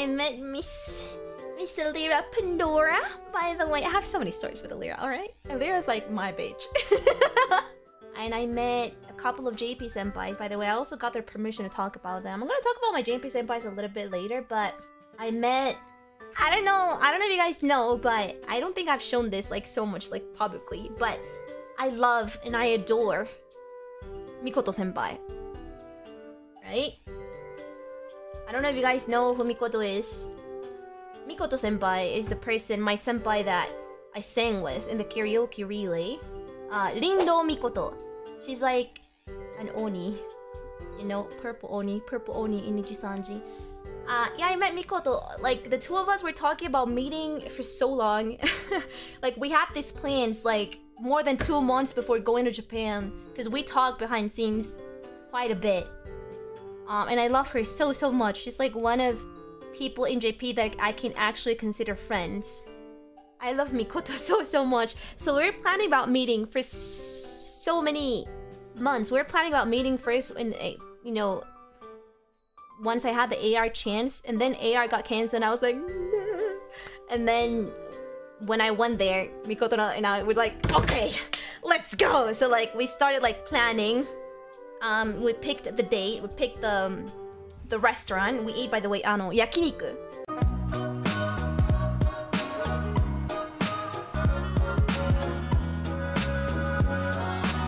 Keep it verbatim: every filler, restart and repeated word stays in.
I met Miss... Miss Elira Pandora. By the way, I have so many stories with Elira, alright? Elira's like my bitch. And I met a couple of J P senpais, by the way. I also got their permission to talk about them. I'm gonna talk about my J P senpais a little bit later, but... I met... I don't know, I don't know if you guys know, but... I don't think I've shown this like so much like publicly, but... I love and I adore... Mikoto senpai. Right? I don't know if you guys know who Mikoto is. Mikoto senpai is the person, my senpai that I sang with in the karaoke relay. Uh, Rindo Mikoto. She's like an Oni. You know, purple Oni, purple Oni in Nijisanji. Uh, yeah, I met Mikoto. Like, the two of us were talking about meeting for so long. Like, we had these plans, like, more than two months before going to Japan. Because we talked behind scenes quite a bit. Um, and I love her so, so much. She's like one of... people in J P that I can actually consider friends. I love Mikoto so, so much. So we're planning about meeting for so many months. We're planning about meeting first when, you know, once I had the A R chance, and then A R got canceled and I was like, nah. And then when I went there, Mikoto and I were like, okay, let's go. So like we started like planning. Um, we picked the date, we picked the... Um, the restaurant we ate, by the way, ano, yakiniku.